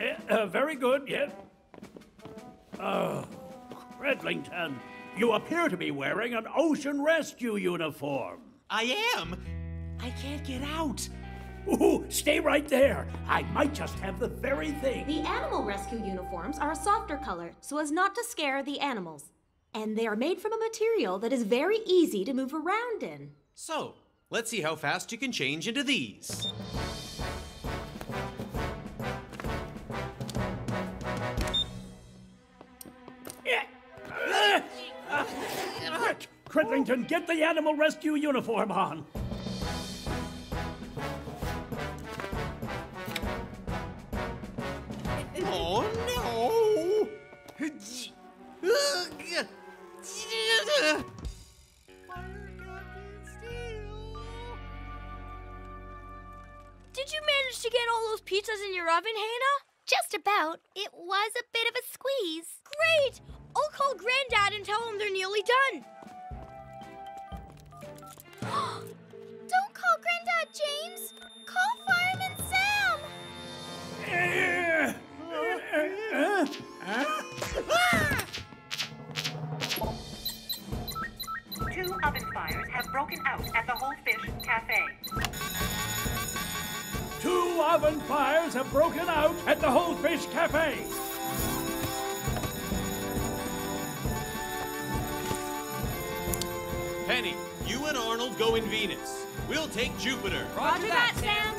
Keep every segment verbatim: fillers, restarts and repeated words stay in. Yeah, uh, very good, yeah. Oh, Cridlington, you appear to be wearing an ocean rescue uniform. I am. I can't get out. Ooh, stay right there. I might just have the very thing. The animal rescue uniforms are a softer color so as not to scare the animals. And they are made from a material that is very easy to move around in. So, let's see how fast you can change into these. Quick, Cridlington, get the animal rescue uniform on. Oh, no! Fire Captain Steel! Did you manage to get all those pizzas in your oven, Hannah? Just about. It was a bit of a squeeze. Great! I'll call Granddad and tell him they're nearly done. Don't call Granddad, James. Call Fireman Sam. Uh, uh, ah! Two oven fires have broken out at the Whole Fish Cafe. Two oven fires have broken out at the Whole Fish Cafe. Penny, you and Arnold go in Venus. We'll take Jupiter. Roger, Roger that, Sam. Sam.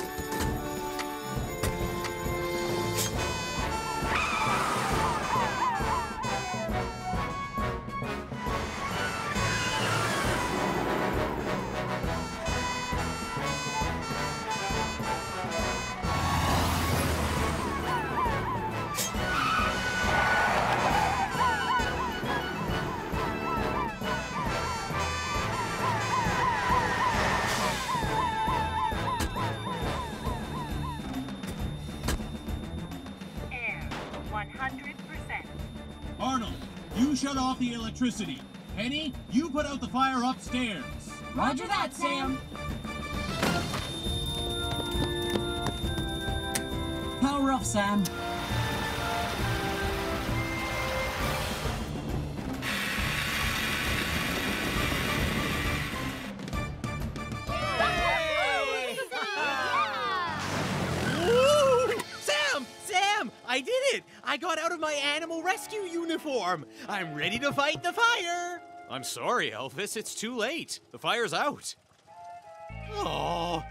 Shut off the electricity. Penny, you put out the fire upstairs. Roger that, Sam. Power off, Sam. Yay! Woo! Sam, Sam, I did it. I got out of my animal rescue uniform. I'm ready to fight the fire. I'm sorry, Elvis. It's too late. The fire's out. Oh.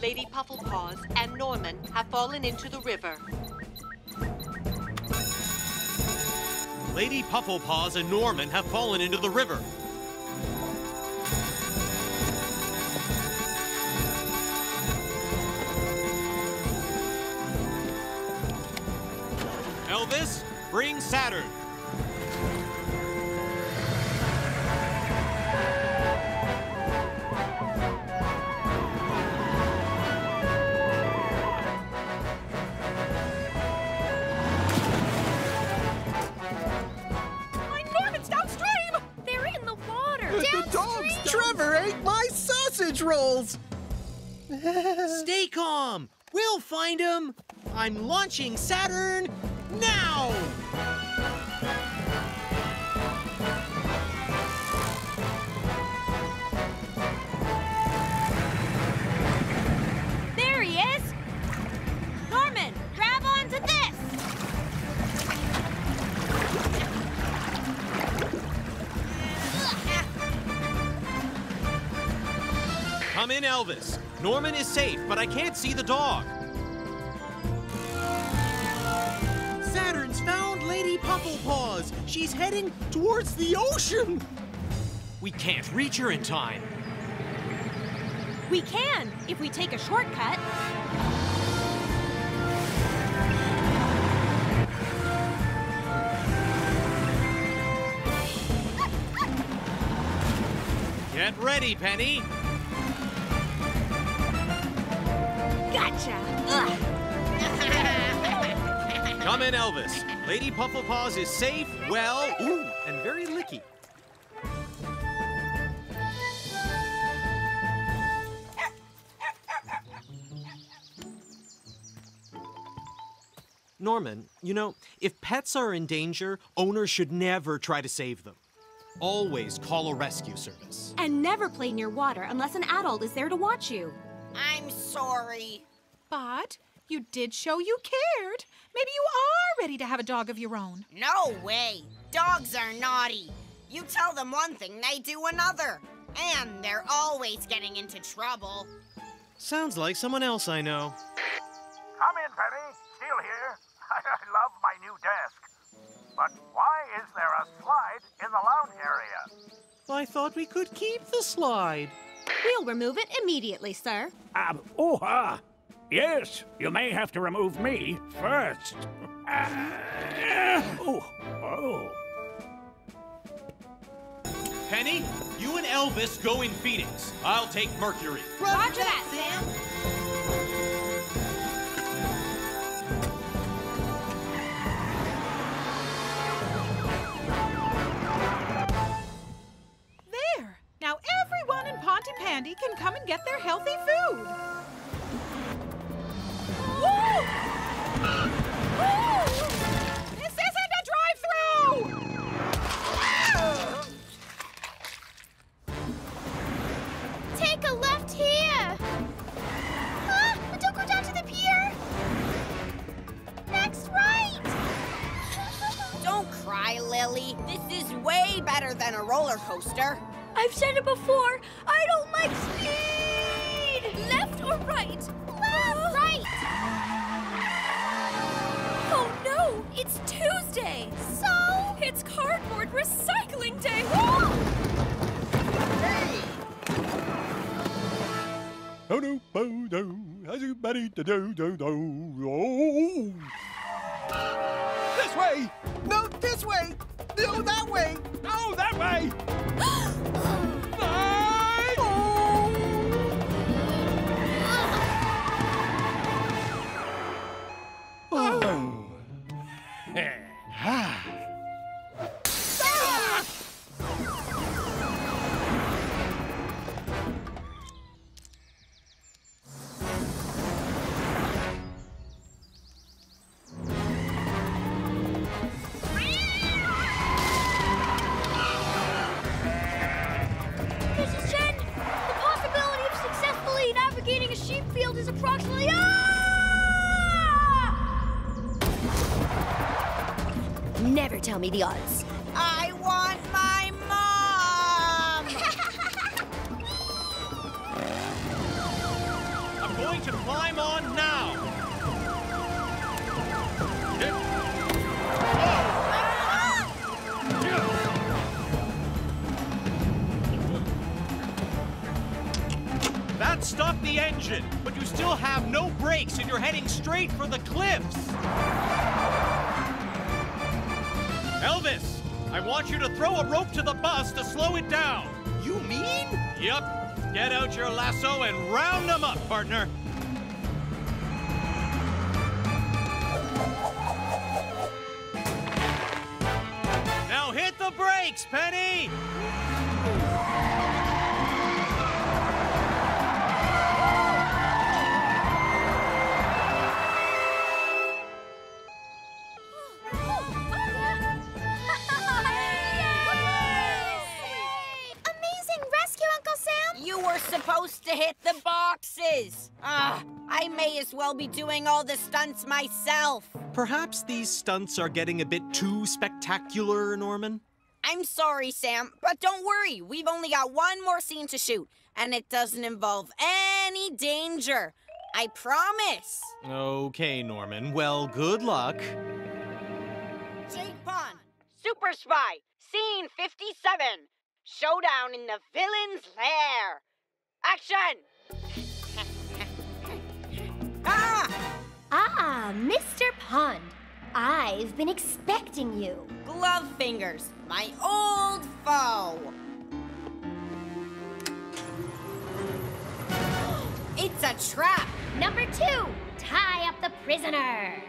Lady Pufflepaws and Norman have fallen into the river. Lady Pufflepaws and Norman have fallen into the river. Elvis, bring Saturn. My Norman's downstream! They're in the water! Downstream. The dogs! Trevor ate my sausage rolls! Stay calm! We'll find him! I'm launching Saturn! Now! There he is! Norman, grab onto this! Come in, Elvis. Norman is safe, but I can't see the dog. Lady Pufflepaws! She's heading towards the ocean! We can't reach her in time. We can, if we take a shortcut. Get ready, Penny! Gotcha! Ugh. Come in, Elvis. Lady Pufflepaws is safe, well, ooh, and very licky. Norman, you know, if pets are in danger, owners should never try to save them. Always call a rescue service. And never play near water unless an adult is there to watch you. I'm sorry. But you did show you cared. Maybe you are ready to have a dog of your own. No way. Dogs are naughty. You tell them one thing, they do another. And they're always getting into trouble. Sounds like someone else I know. Come in, Penny. Steel here. I love my new desk. But why is there a slide in the lounge area? I thought we could keep the slide. We'll remove it immediately, sir. Um, ooh-ha! Uh, yes, you may have to remove me first. Uh, oh, oh. Penny, you and Elvis go in Phoenix. I'll take Mercury. Roger, Roger that, Sam. Now everyone in Pontypandy can come and get their healthy food. Woo! Woo! This isn't a drive-thru! Ah! Take a left here. Ah, but don't go down to the pier. Next right. Don't cry, Lily. This is way better than a roller coaster. I've said it before, I don't like speed! Left or right? Left! Right! Oh no, it's Tuesday! So? It's cardboard recycling day! Hey! This way! No, this way! No, that way! No, that way! Oh. Ah. Ah. Missus Chen, the possibility of successfully navigating a sheep field is approximately... Ah! Never tell me the odds. I want my mom! I'm going to climb on now! That stopped the engine, but you still have no brakes and you're heading straight for the cliffs! Elvis, I want you to throw a rope to the bus to slow it down. You mean? Yep. Get out your lasso and round them up, partner. Now hit the brakes, Penny! Supposed to hit the boxes. Ah, I may as well be doing all the stunts myself. Perhaps these stunts are getting a bit too spectacular, Norman. I'm sorry, Sam, but don't worry. We've only got one more scene to shoot, and it doesn't involve any danger. I promise. Okay, Norman. Well, good luck. Jake Pond, Super Spy, Scene fifty-seven. Showdown in the villain's lair. Action! Ah! Ah, Mister Pond. I've been expecting you. Glove fingers, my old foe. It's a trap. Number two, tie up the prisoner.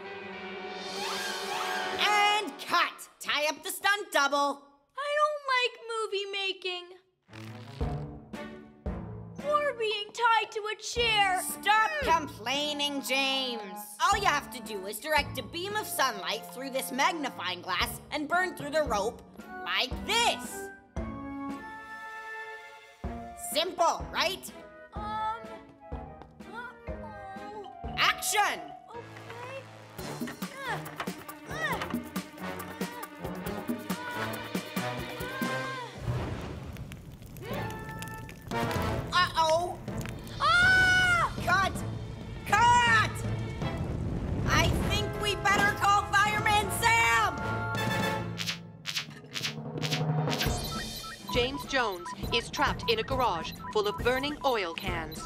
And cut. Tie up the stunt double. I don't like movie making. We're being tied to a chair. Stop complaining, James. All you have to do is direct a beam of sunlight through this magnifying glass and burn through the rope like this. Simple, right? Um, uh-oh. Action! Okay. Uh, uh, uh, uh. Uh-oh. Ah! Cut! Cut! I think we better call Fireman Sam! James Jones is trapped in a garage full of burning oil cans.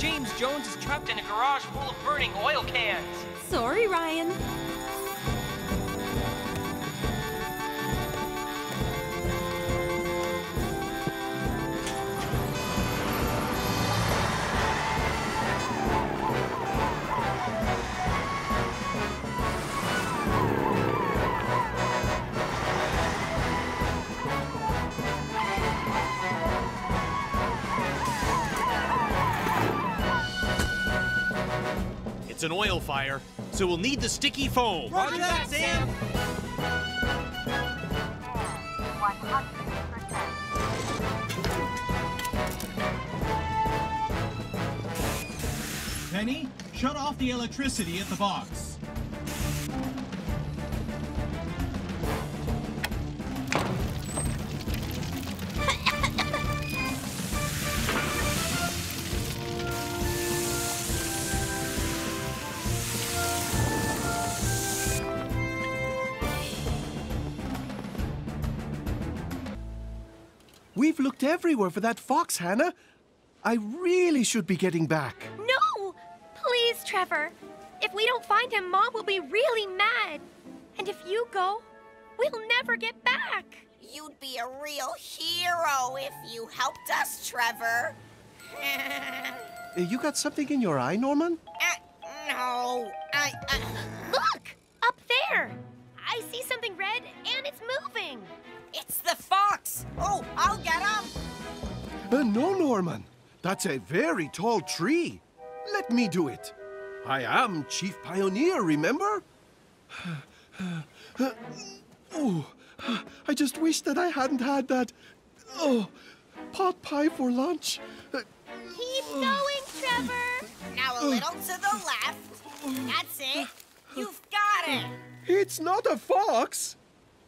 James Jones is trapped in a garage full of burning oil cans. Sorry, Ryan. It's an oil fire, so we'll need the sticky foam. Roger that, Sam! Penny, shut off the electricity at the box. We've looked everywhere for that fox, Hannah. I really should be getting back. No! Please, Trevor. If we don't find him, Mom will be really mad. And if you go, we'll never get back. You'd be a real hero if you helped us, Trevor. You got something in your eye, Norman? Uh, no. I, uh... Look! Up there! I see something red, and it's moving. It's the fox! Oh, I'll get him! Uh, no, Norman. That's a very tall tree. Let me do it. I am Chief Pioneer, remember? Oh, I just wish that I hadn't had that oh, pot pie for lunch. Keep going, Trevor! Now a little to the left. That's it. You've got it! It's not a fox!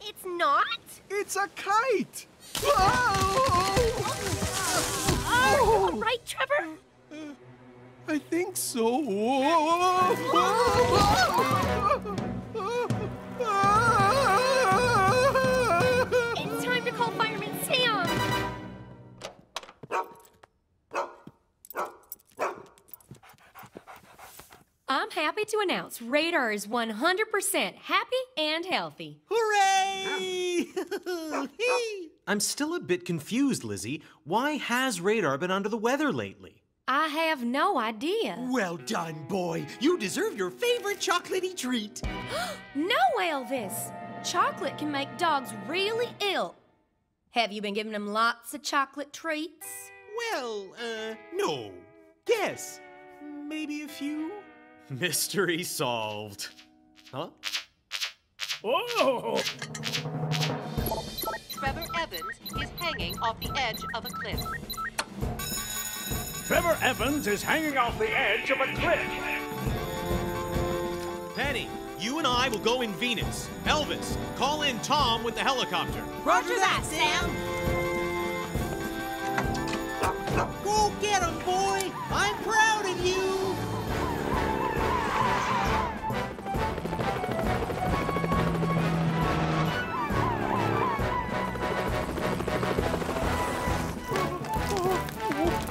It's not? It's a kite! Oh! Oh! All right, Trevor? Uh, I think so. It's time to call Fireman Sam! I'm happy to announce Radar is one hundred percent happy and healthy. Hooray! I'm still a bit confused, Lizzie. Why has Radar been under the weather lately? I have no idea. Well done, boy. You deserve your favorite chocolatey treat. No, Elvis. Chocolate can make dogs really ill. Have you been giving them lots of chocolate treats? Well, uh, no. Guess. Maybe a few? Mystery solved. Huh? Oh! Trevor Evans is hanging off the edge of a cliff. Trevor Evans is hanging off the edge of a cliff. Penny, you and I will go in Venus. Elvis, call in Tom with the helicopter. Roger that, Sam. Go get him, boy. I'm proud of you.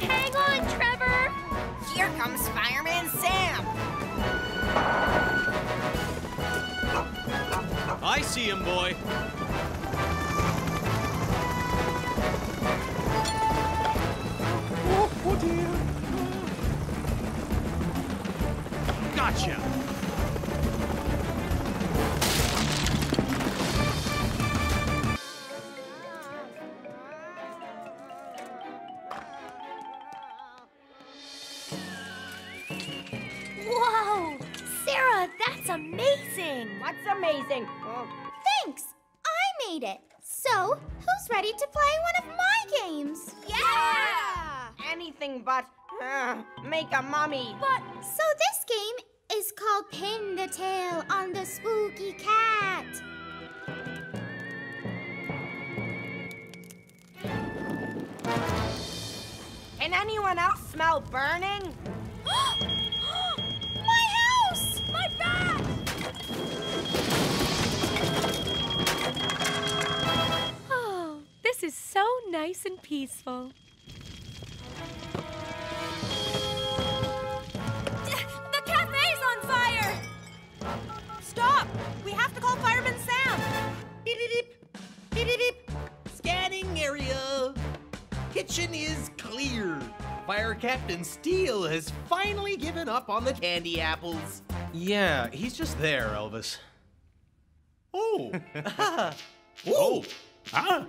Hang on, Trevor! Here comes Fireman Sam! I see him, boy. Oh, oh dear. Gotcha! That's amazing! What's amazing? Oh. Thanks! I made it! So, who's ready to play one of my games? Yeah! yeah! Anything but uh, make a mummy. But so this game is called Pin the Tail on the Spooky Cat. Can anyone else smell burning? My house! My bag! Oh, this is so nice and peaceful. The cafe's on fire! Stop! We have to call Fireman Sam! Beep-de-deep! Beep-de-deep! Scanning area! Kitchen is clear. Fire Captain Steel has finally given up on the candy apples. Yeah, he's just there, Elvis. Oh! ah. Oh! Ah!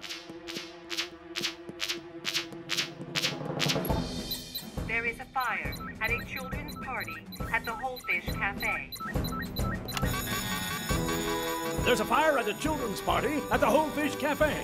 There is a fire at a children's party at the Whole Fish Cafe. There's a fire at a children's party at the Whole Fish Cafe.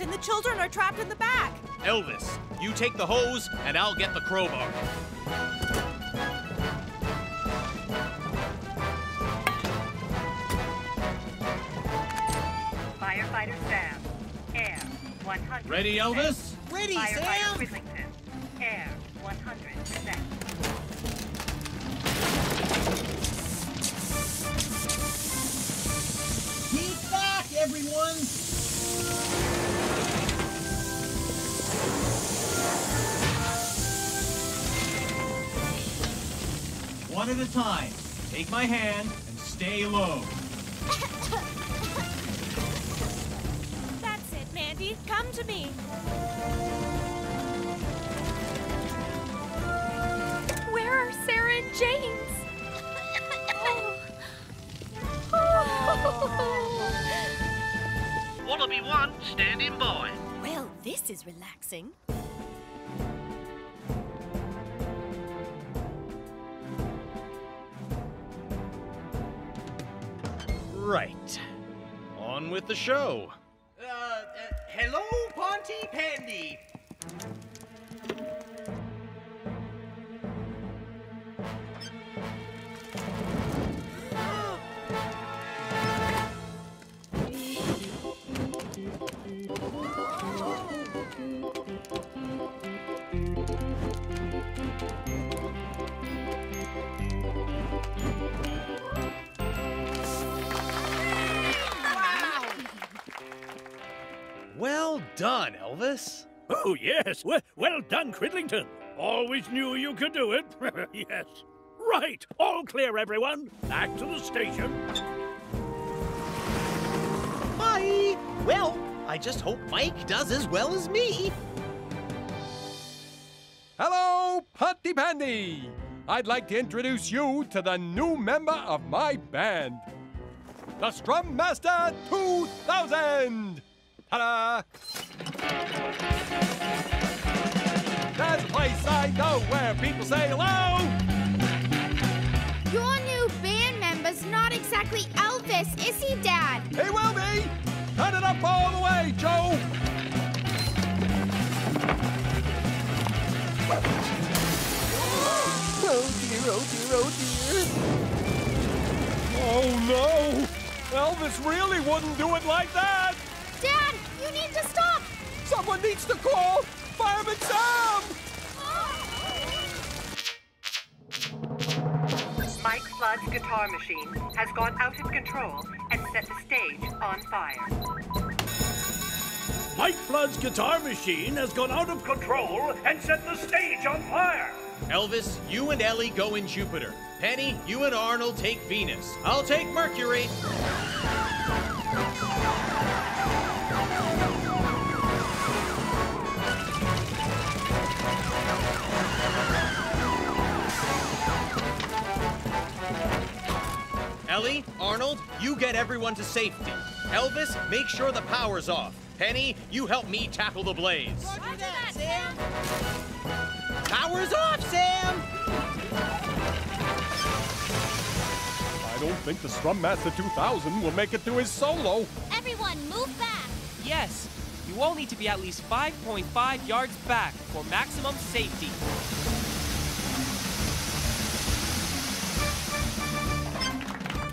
And the children are trapped in the back. Elvis, you take the hose and I'll get the crowbar. Firefighter Sam, air one hundred percent. Ready, Elvis? Ready, Firefighter Sam! Firefighter Cridlington, air one hundred percent. Keep back, everyone! One at a time. Take my hand and stay low. That's it, Mandy. Come to me. Where are Sarah and James? oh. Oh. Wallaby one, standing by. Well, this is relaxing. Right. On with the show. Uh, uh hello, Pontypandy. Well done, Elvis. Oh, yes. Well, well done, Cridlington. Always knew you could do it. Yes. Right. All clear, everyone. Back to the station. Bye. Well, I just hope Mike does as well as me. Hello, Pontypandy. I'd like to introduce you to the new member of my band, the Strum Master two thousand. Ta-da! That's a place I know where people say hello! Your new band member's not exactly Elvis, is he, Dad? He will be! Turn it up all the way, Joe! Oh dear, oh dear, oh dear! Oh no! Elvis really wouldn't do it like that! Dad, you need to stop! Someone needs to call Fireman Sam! Mike Flood's guitar machine has gone out of control and set the stage on fire. Mike Flood's guitar machine has gone out of control and set the stage on fire. Elvis, you and Ellie go in Jupiter. Penny, you and Arnold take Venus. I'll take Mercury. Ellie, Arnold, you get everyone to safety. Elvis, make sure the power's off. Penny, you help me tackle the blaze. Roger that, Sam. Power's off, Sam! I don't think the Strum Master two thousand will make it to his solo. Everyone, move back. Yes, you all need to be at least five point five yards back for maximum safety.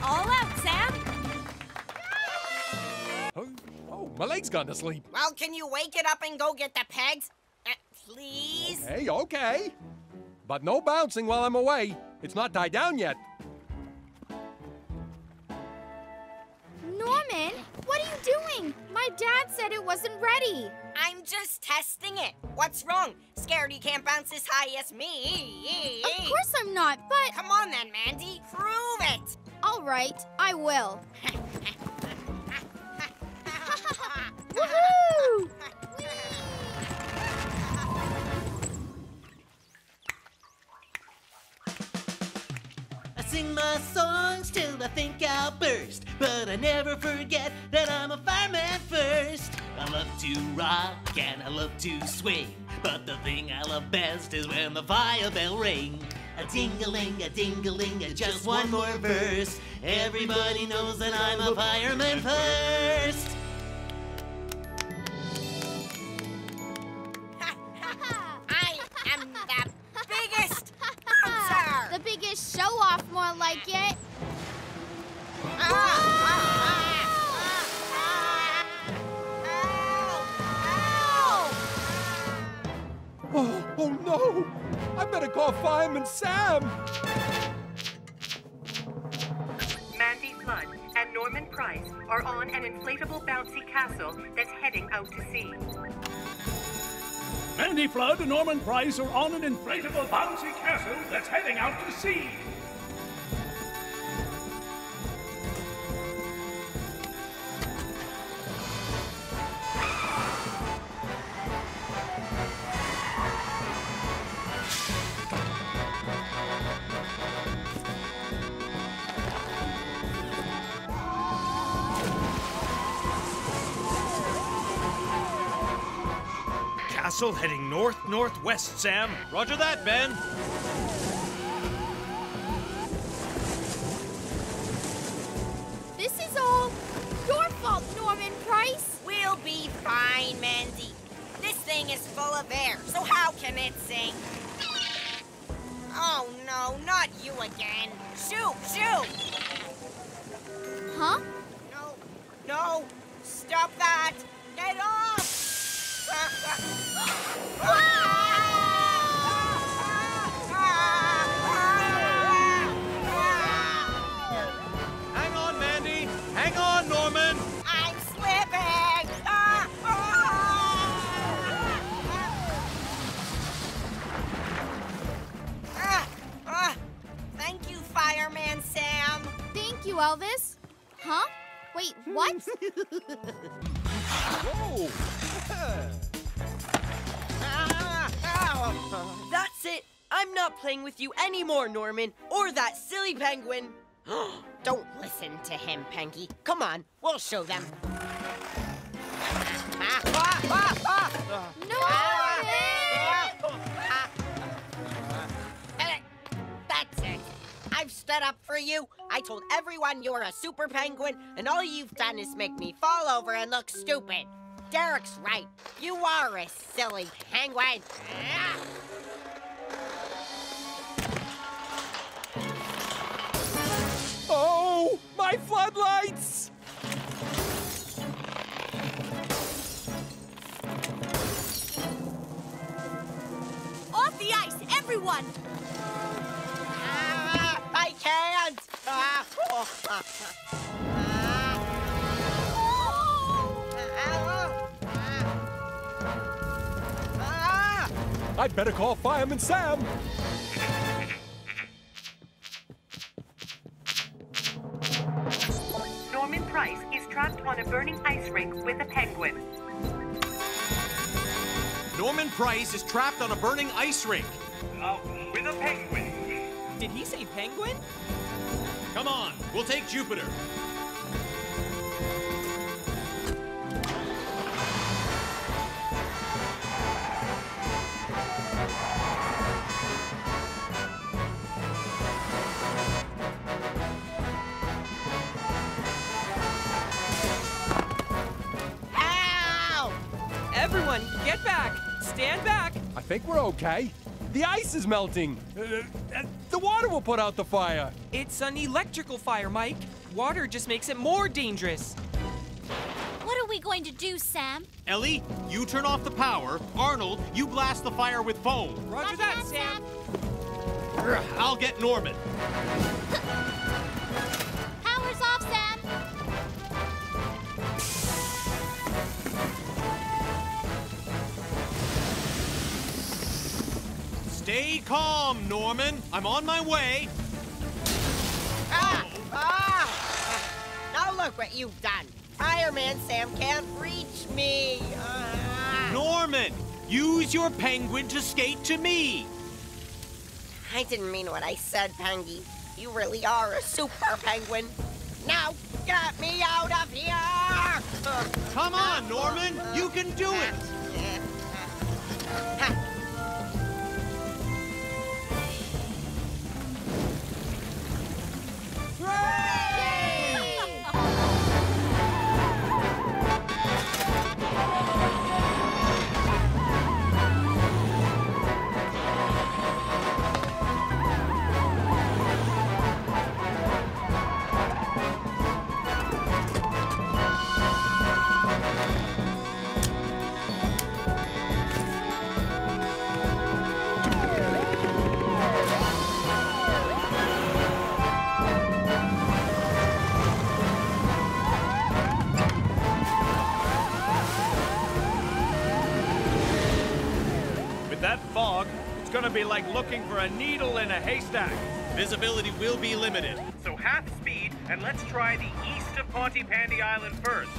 All out, Sam. Oh, oh, my leg's gone to sleep. Well, can you wake it up and go get the pegs? Uh, please? Hey, okay, okay. But no bouncing while I'm away. It's not tied down yet. Norman, what are you doing? My dad said it wasn't ready. I'm just testing it. What's wrong? Scared you can't bounce as high as me. Of course I'm not, but... Come on then, Mandy. Prove it. All right, I will. Woohoo! I sing my songs till I think I'll burst, but I never forget that I'm a fireman first. I love to rock and I love to swing, but the thing I love best is when the fire bell rings. A ding-a-ling, a ding-a-ling, just, just one more verse. Everybody knows that I'm a fireman first. I am the biggest bouncer. The biggest show-off, more like it. Ah! Oh, oh no! I better call Fireman Sam! Mandy Flood and Norman Price are on an inflatable bouncy castle that's heading out to sea. Mandy Flood and Norman Price are on an inflatable bouncy castle that's heading out to sea. Heading north, northwest, Sam. Roger that, Ben. This is all your fault, Norman Price. We'll be fine, Mandy. This thing is full of air, so how can it sink? Oh, no, not you again. Shoot, shoot. Huh? No, no. Stop that. Get off. Hang on, Mandy. Hang on, Norman. I'm slipping. Thank you, Fireman Sam. Thank you, Elvis. Huh? Wait, what? Whoa. That's it. I'm not playing with you anymore, Norman, or that silly penguin. Don't listen to him, Pengy. Come on, we'll show them. Norman! That's it. I've stood up for you. I told everyone you were a super penguin, and all you've done is make me fall over and look stupid. Derek's right. You are a silly penguin. Oh, my floodlights! Off the ice, everyone! Ah, I can't! Ah, oh, ah, ah. Ah. Ah. I'd better call Fireman Sam. Norman Price is trapped on a burning ice rink with a penguin. Norman Price is trapped on a burning ice rink. Uh, with a penguin. Did he say penguin? Come on, we'll take Jupiter. Everyone, get back! Stand back! I think we're okay. The ice is melting. Uh, the water will put out the fire. It's an electrical fire, Mike. Water just makes it more dangerous. What are we going to do, Sam? Ellie, you turn off the power. Arnold, you blast the fire with foam. Roger, Roger that, that, Sam. Sam. I'll get Norman. Power's off, Sam. Stay calm, Norman. I'm on my way. Ah! Oh. Ah! Now look what you've done. Fireman Sam can't reach me. Ah. Norman, use your penguin to skate to me. I didn't mean what I said, Pengy. You really are a super penguin. Now get me out of here! Come on, Norman. You can do it. Be like looking for a needle in a haystack. Visibility will be limited. So half speed, and let's try the east of Pontypandy Island first.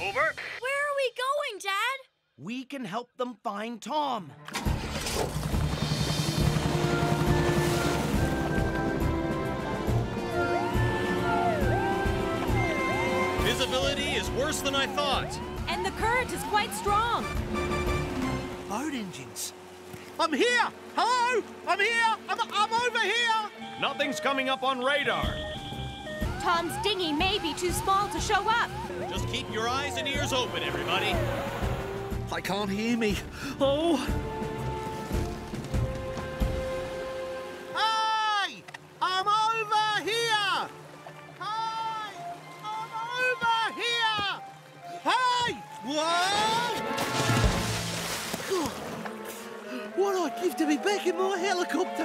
Over. Where are we going, Dad? We can help them find Tom. Visibility is worse than I thought. And the current is quite strong. Boat engines. I'm here! Hello! I'm here! I'm, I'm over here! Nothing's coming up on radar. Tom's dinghy may be too small to show up. Just keep your eyes and ears open, everybody. I can't hear me. Oh! Hey! I'm over here! Hey! I'm over here! Hey! Whoa! What I'd give to be back in my helicopter!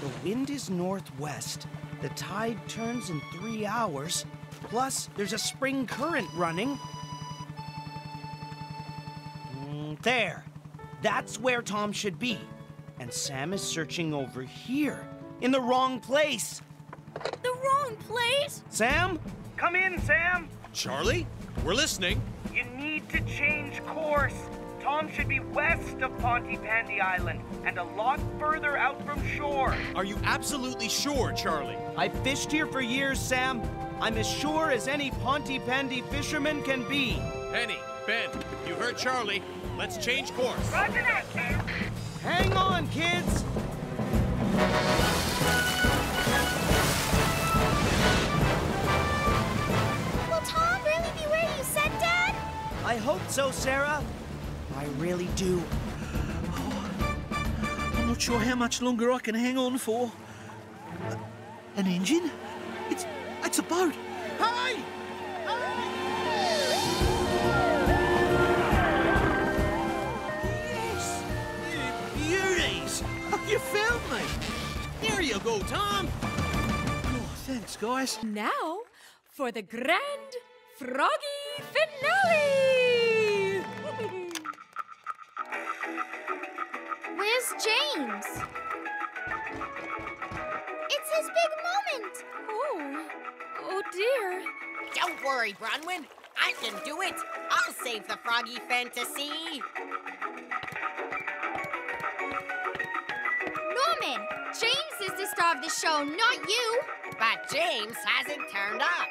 The wind is northwest. The tide turns in three hours. Plus, there's a spring current running. Mm, there. That's where Tom should be. And Sam is searching over here, in the wrong place. The wrong place? Sam? Come in, Sam. Charlie, we're listening. You need to change course. Tom should be west of Pontypandy Island and a lot further out from shore. Are you absolutely sure, Charlie? I've fished here for years, Sam. I'm as sure as any Pontypandy fisherman can be. Penny, Ben, you heard Charlie. Let's change course. Roger that, Sam. Hang on, kids. Will Tom really be where you said, Dad? I hope so, Sarah. I really do. Oh, I'm not sure how much longer I can hang on for. Uh, an engine? It's, it's a boat. Hey! Hey! Yes! You beauties! Oh, you found me! There you go, Tom! Oh, thanks, guys. Now, for the grand froggy finale! dreams. It's his big moment. Oh, oh dear. Don't worry, Bronwyn. I can do it. I'll save the froggy fantasy. Norman, James is the star of the show, not you. But James hasn't turned up.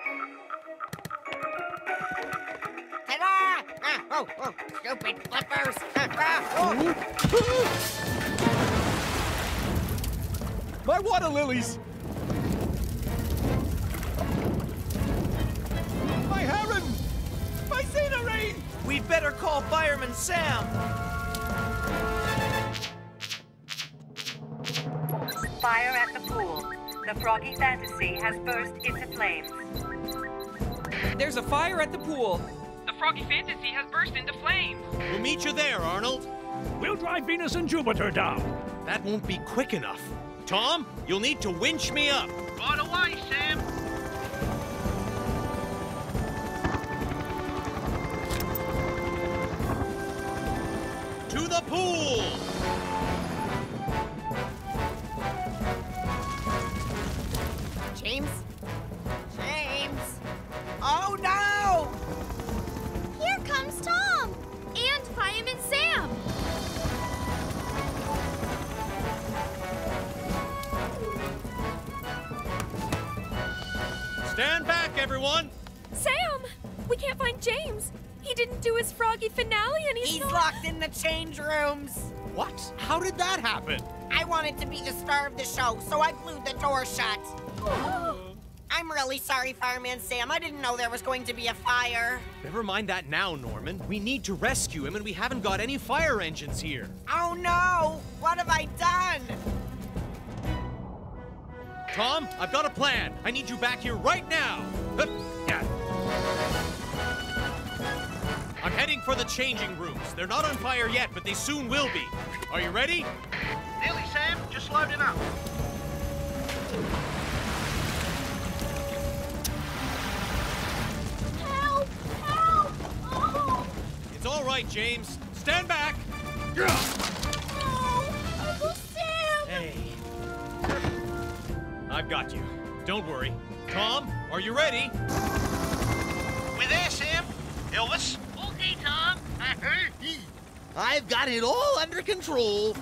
Ta-da! Ah, oh, oh, stupid flippers. Ah, ah, oh. My water lilies. My heron. My scenery. We'd better call Fireman Sam. Fire at the pool. The froggy fantasy has burst into flames. There's a fire at the pool. The froggy fantasy has burst into flames. We'll meet you there, Arnold. We'll drive Venus and Jupiter down. That won't be quick enough. Tom, you'll need to winch me up. On away, Sam. To the pool. James? James? Oh, no! Here comes Tom! And Fireman Sam! Stand back, everyone! Sam! We can't find James! He didn't do his froggy finale and he's He's not... locked in the change rooms! What? How did that happen? I wanted to be the star of the show, so I glued the door shut. I'm really sorry, Fireman Sam. I didn't know there was going to be a fire. Never mind that now, Norman. We need to rescue him, and we haven't got any fire engines here. Oh, no! What have I done? Tom, I've got a plan. I need you back here right now. I'm heading for the changing rooms. They're not on fire yet, but they soon will be. Are you ready? Nearly, Sam. Just loading up. All right, James. Stand back. No, Uncle Sam. Hey, I've got you. Don't worry. Tom, are you ready? We're there, Sam. Elvis. Okay, Tom. I've got it all under control.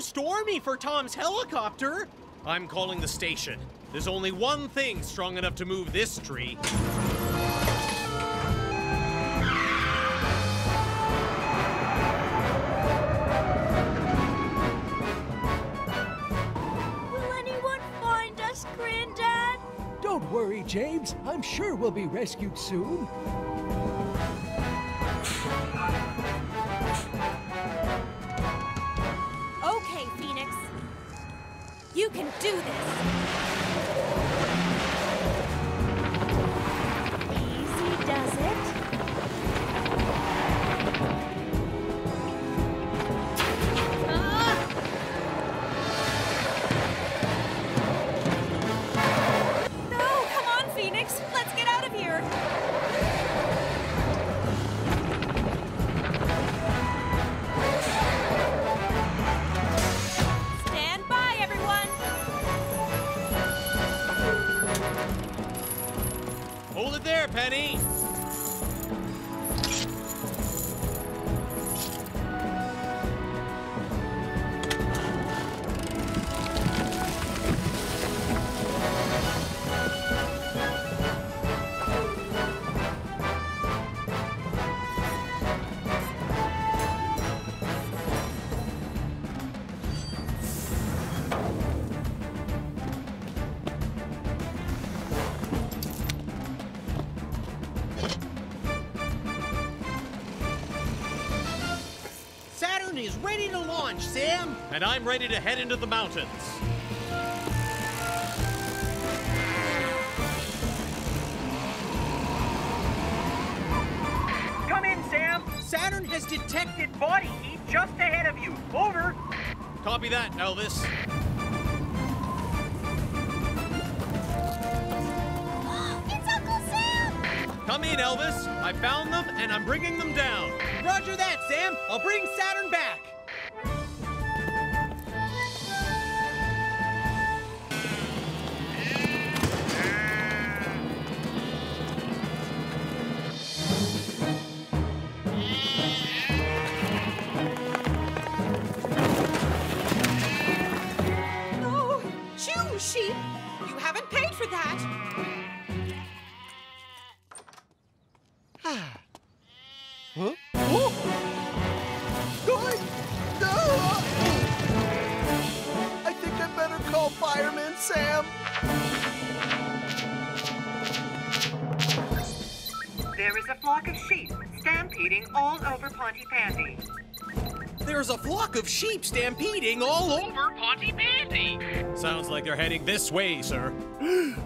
Stormy for Tom's helicopter. I'm calling the station. There's only one thing strong enough to move this tree. Will anyone find us, Granddad? Don't worry, James. I'm sure we'll be rescued soon. You can do this! Easy does it. Ah! No, come on, Phoenix! Let's get out of here! There, Penny. Saturn is ready to launch, Sam. And I'm ready to head into the mountains. Come in, Sam. Saturn has detected body heat just ahead of you. Over. Copy that, Elvis. Come in, Elvis. I found them, and I'm bringing them down. Roger that, Sam. I'll bring Saturn back. No. Shoo, sheep. You haven't paid for that. Huh? Oh! God! No! I think I better call Fireman Sam. There is a flock of sheep stampeding all over Pontypandy. There's a flock of sheep stampeding all over Pontypandy. Sounds like they're heading this way, sir.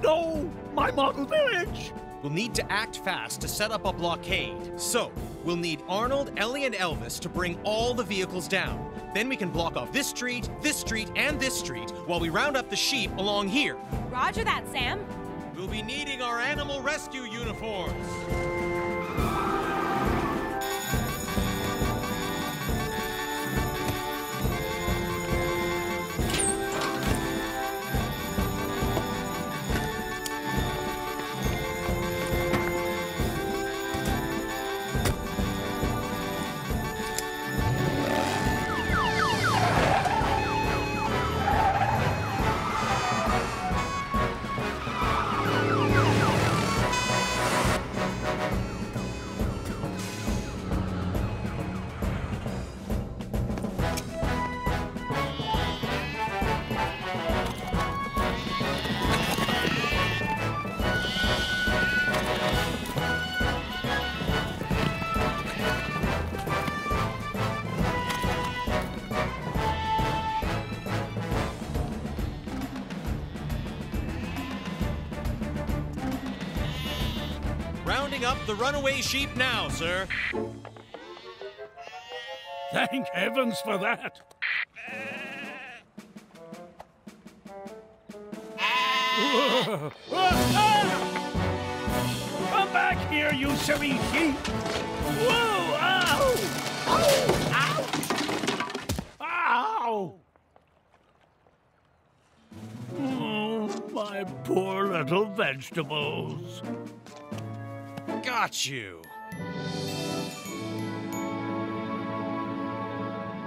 No! My model village! We'll need to act fast to set up a blockade. So, we'll need Arnold, Ellie, and Elvis to bring all the vehicles down. Then we can block off this street, this street, and this street while we round up the sheep along here. Roger that, Sam. We'll be needing our animal rescue uniforms. Up the runaway sheep now, sir. Thank heavens for that. Ah. Ah. Come back here, you silly sheep. Whoa! Ow! Ow! Ow! Ow! Oh, my poor little vegetables. Got you.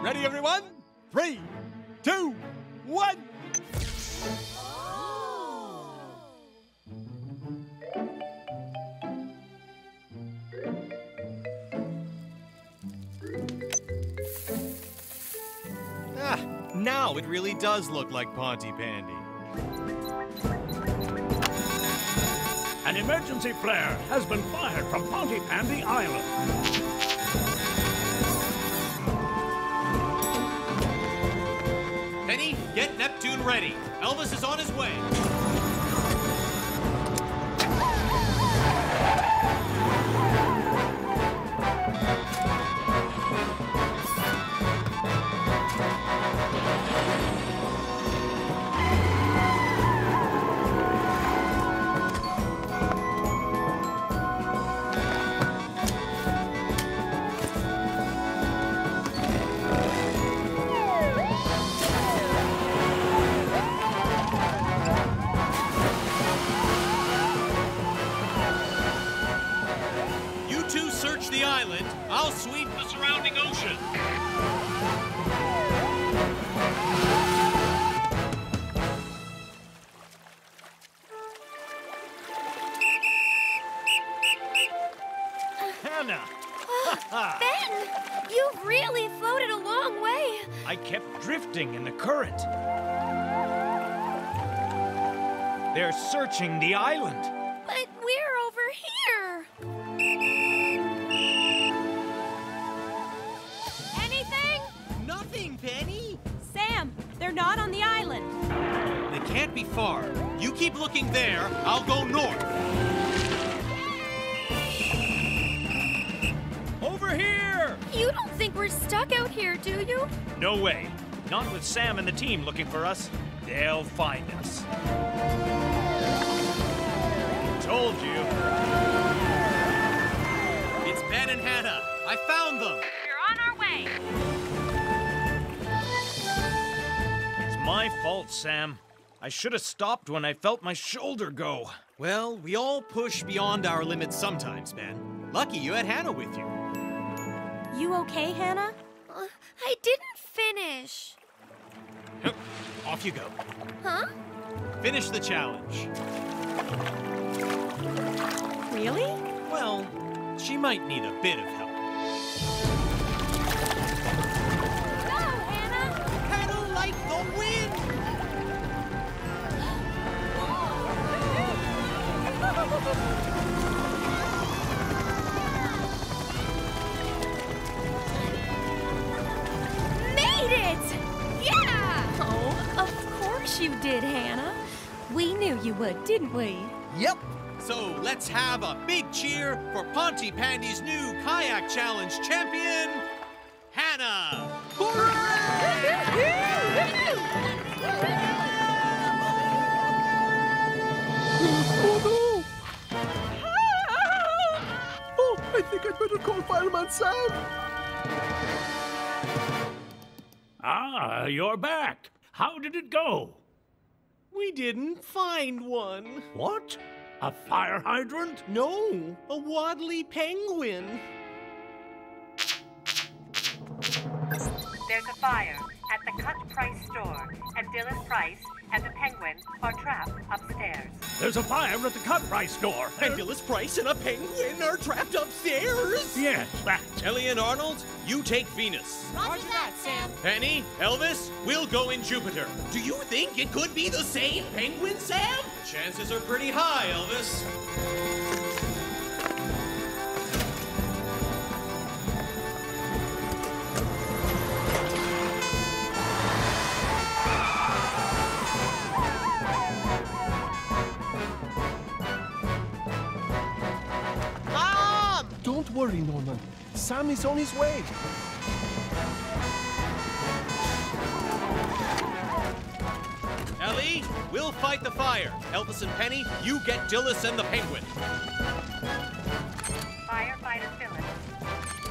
Ready, everyone? Three, two, one. Oh. Ah, now it really does look like Pontypandy. An emergency flare has been fired from Pontypandy Island. Penny, get Neptune ready. Elvis is on his way. In the current. They're searching the island. But we're over here. Anything? not on the island. They can't be far. You keep looking there, I'll go north. Yay! Over here! You don't think we're stuck out here, do you? No way. Not with Sam and the team looking for us. They'll find us. Told you. It's Ben and Hannah. I found them. We're on our way. It's my fault, Sam. I should have stopped when I felt my shoulder go. Well, we all push beyond our limits sometimes, Ben. Lucky you had Hannah with you. You okay, Hannah? Uh, I didn't finish. Off you go. Huh? Finish the challenge. Really? Well, she might need a bit of help. Go, Hannah! Pedal like the wind! Made it! Yeah! Oh, of course you did, Hannah. We knew you would, didn't we? Yep. So let's have a big cheer for Pontypandy's new kayak challenge champion, Hannah! Oh, no. Oh, I think I'd better call Fireman Sam. Ah, you're back. How did it go? We didn't find one. What? A fire hydrant? No, a Waddly Penguin. There's a fire at the Cut Price store, and Phyllis Price and the penguin are trapped upstairs. There's a fire at the Cut Price store, and Phyllis Price and a penguin are trapped upstairs? Yes, that. Ellie and Arnold, you take Venus. Roger, Roger that, Sam. Penny, Elvis, we'll go in Jupiter. Do you think it could be the same penguin, Sam? Chances are pretty high, Elvis. Don't worry, Norman. Sam is on his way. Ellie, we'll fight the fire. Elvis and Penny, you get Dilys and the penguin. Firefighter Phyllis.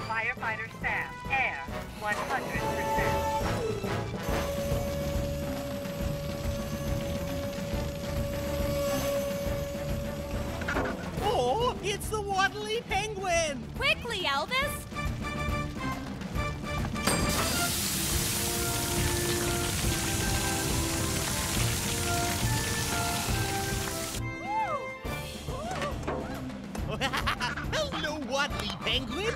Firefighter Sam. Air one hundred percent. Oh, it's the Waddly Penguin! Quickly, Elvis! Hello, Waddly Penguin!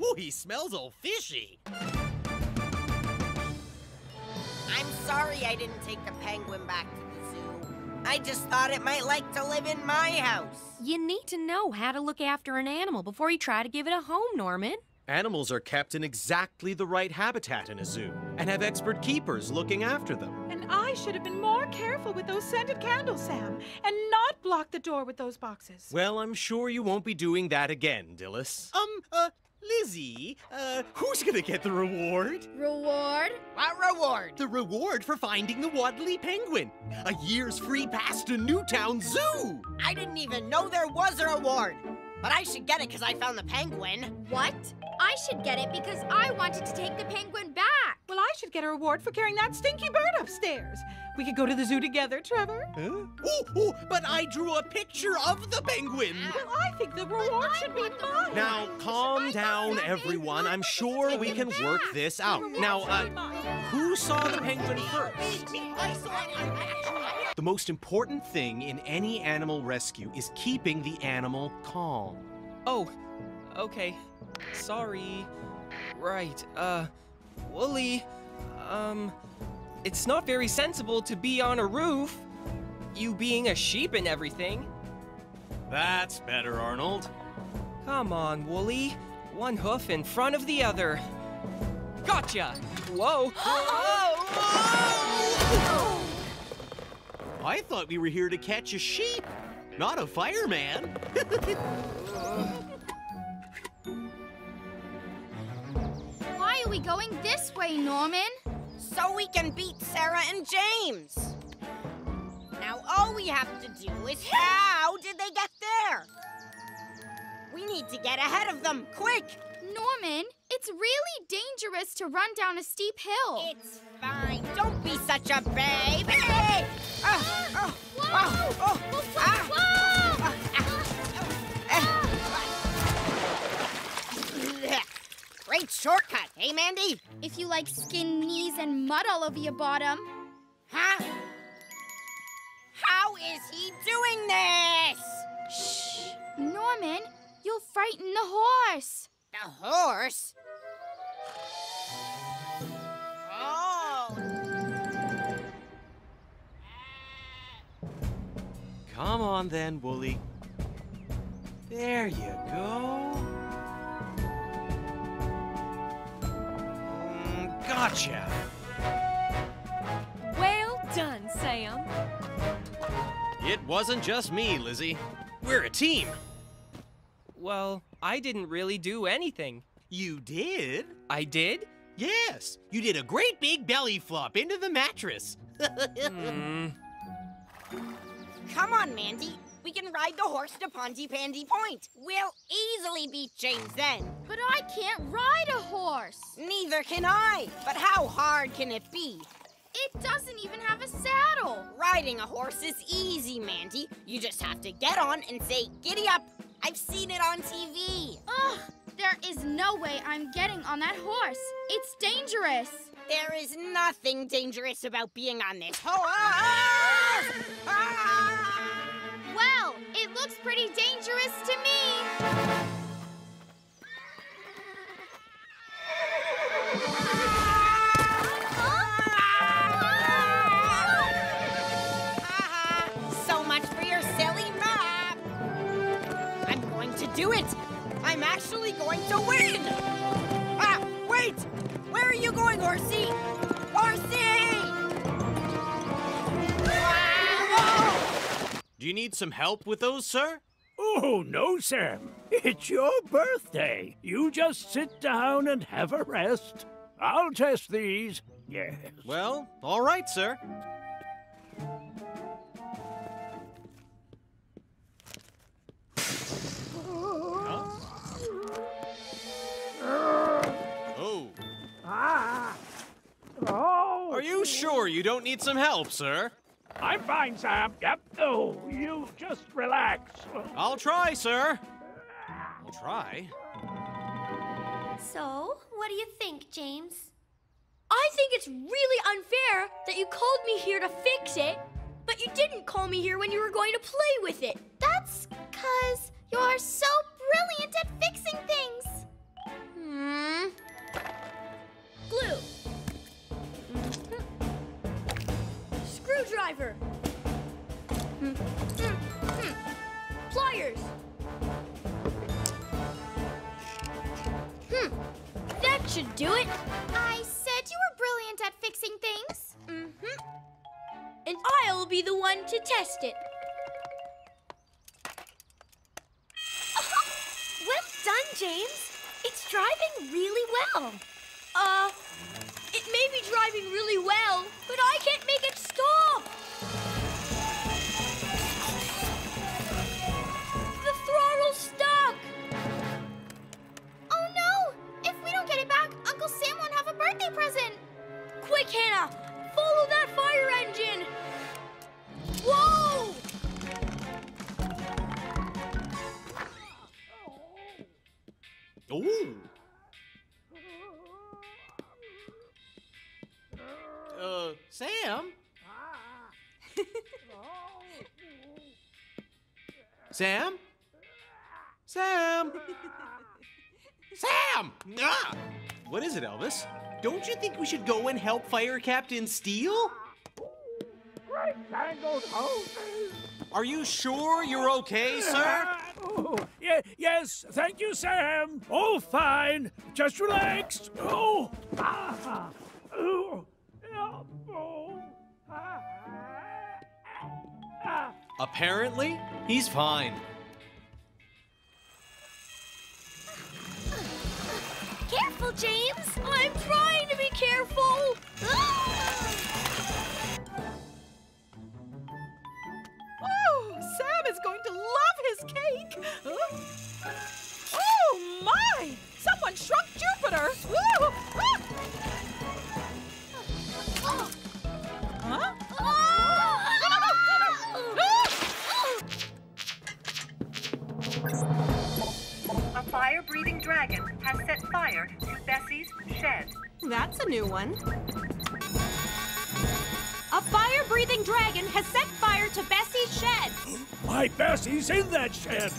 Ooh, he smells all fishy. I'm sorry I didn't take the penguin back to the zoo. I just thought it might like to live in my house. You need to know how to look after an animal before you try to give it a home, Norman. Animals are kept in exactly the right habitat in a zoo and have expert keepers looking after them. And I should have been more careful with those scented candles, Sam, and not block the door with those boxes. Well, I'm sure you won't be doing that again, Dilys. Um, uh, Lizzie, uh, who's gonna get the reward? Reward? What reward? The reward for finding the Waddly Penguin. A year's free pass to Newtown Zoo. I didn't even know there was a reward. But I should get it because I found the penguin. What? I should get it because I wanted to take the penguin back. Well, I should get a reward for carrying that stinky bird upstairs. We could go to the zoo together, Trevor. Huh? Ooh, ooh, but I drew a picture of the penguin. Uh, well, I think the reward should be mine. Now, calm down, everyone. I'm sure we can work this out. Now, uh, who saw the penguin first? I saw it. The most important thing in any animal rescue is keeping the animal calm. Oh, okay. Sorry. Right, uh, Wooly, um, it's not very sensible to be on a roof, you being a sheep and everything. That's better, Arnold. Come on, Wooly. One hoof in front of the other. Gotcha! Whoa! Whoa! I thought we were here to catch a sheep, not a fireman. Why are we going this way, Norman? So we can beat Sarah and James. Now all we have to do is how did they get there? We need to get ahead of them, quick! Norman, it's really dangerous to run down a steep hill. It's fine. Don't be such a baby! Whoa! Whoa! Whoa! Great shortcut, hey, Mandy? If you like skin knees and mud all over your bottom. Huh? How is he doing this? Shh! Norman, you'll frighten the horse. The horse? Oh! Come on then, Wooly. There you go. Mm, gotcha. Well done, Sam. It wasn't just me, Lizzie. We're a team. Well, I didn't really do anything. You did? I did? Yes, you did a great big belly flop into the mattress. mm. Come on, Mandy. We can ride the horse to Pontypandy Point. We'll easily beat James then. But I can't ride a horse. Neither can I. But how hard can it be? It doesn't even have a saddle. Riding a horse is easy, Mandy. You just have to get on and say, giddy up. I've seen it on T V. Ugh, there is no way I'm getting on that horse. It's dangerous. There is nothing dangerous about being on this horse. Well, it looks pretty dangerous to me. Do it! I'm actually going to win! Ah, wait! Where are you going, horsey? Horsey! Ah, do you need some help with those, sir? Oh, no, Sam. It's your birthday. You just sit down and have a rest. I'll test these. Yes. Well, all right, sir. Oh. Are you sure you don't need some help, sir? I'm fine, Sam. Yep. Oh, you just relax. I'll try, sir. I'll try. So, what do you think, James? I think it's really unfair that you called me here to fix it, but you didn't call me here when you were going to play with it. That's 'cause you're so brilliant at fixing things. Hmm. Glue. Screwdriver. Pliers. Hmm. That should do it. I said you were brilliant at fixing things. Mm-hmm. And I'll be the one to test it. Well done, James. It's driving really well. Uh, it may be driving really well, but I can't make it stop. The throttle's stuck. Oh no! If we don't get it back, Uncle Sam won't have a birthday present. Quick, Hannah, follow that fire engine. Whoa! Ooh. Uh, Sam? Sam? Sam? Sam! Ah! What is it, Elvis? Don't you think we should go and help Fire Captain Steel? Are you sure you're okay, sir? y yes, thank you, Sam. All fine. Just relaxed. Oh! Ah! Oh! Oh! Ah! Ah! Apparently, he's fine. Careful, James! I'm trying to be careful! Oh, Sam is going to love his cake! Oh, oh my! Someone shrunk Jupiter! Woo! Ah. Huh? No, no, no, no, no, no! Ah. A fire-breathing dragon has set fire to Bessie's shed. That's a new one. A fire-breathing dragon has set fire to Bessie's shed. My Bessie's in that shed.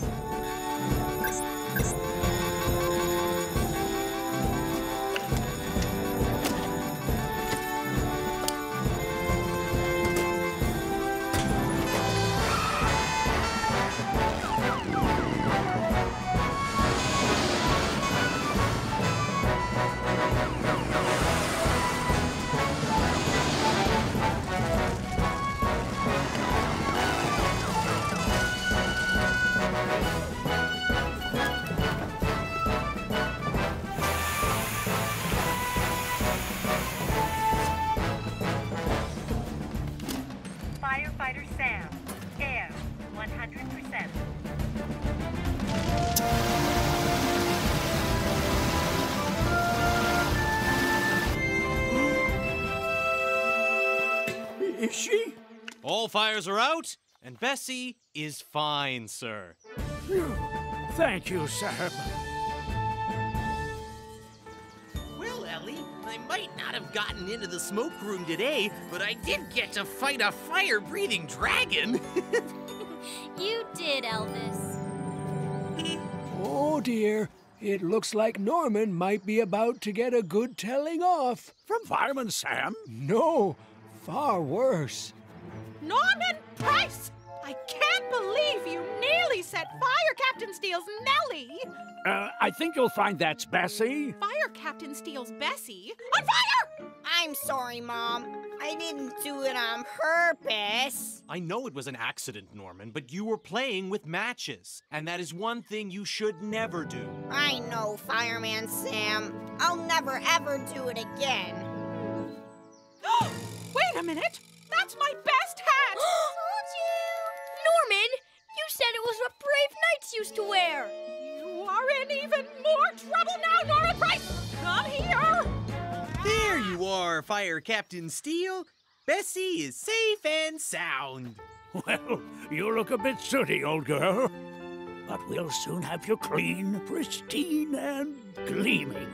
All fires are out, and Bessie is fine, sir. Thank you, Sam. Well, Ellie, I might not have gotten into the smoke room today, but I did get to fight a fire-breathing dragon. You did, Elvis. Oh, dear. It looks like Norman might be about to get a good telling off. From Fireman Sam? No, far worse. Norman Price! I can't believe you nearly set Fire Captain Steel's Nellie! Uh, I think you'll find that's Bessie. Fire Captain Steel's Bessie? On fire! I'm sorry, Mom. I didn't do it on purpose. I know it was an accident, Norman, but you were playing with matches. And that is one thing you should never do. I know, Fireman Sam. I'll never, ever do it again. Wait a minute! That's my best hat! Told you! Norman, you said it was what brave knights used to wear. You are in even more trouble now, Norman Price! Come here! There you are, Fire Captain Steel. Bessie is safe and sound. Well, you look a bit sooty, old girl. But we'll soon have you clean, pristine, and gleaming.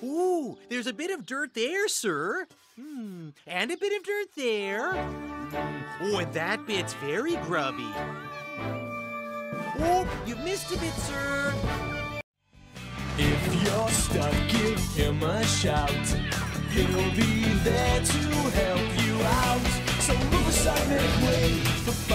Ooh, there's a bit of dirt there, sir. Hmm, and a bit of dirt there. Oh, and that bit's very grubby. Oh, you missed a bit, sir. If you're stuck, give him a shout. He'll be there to help you out. So move aside midway.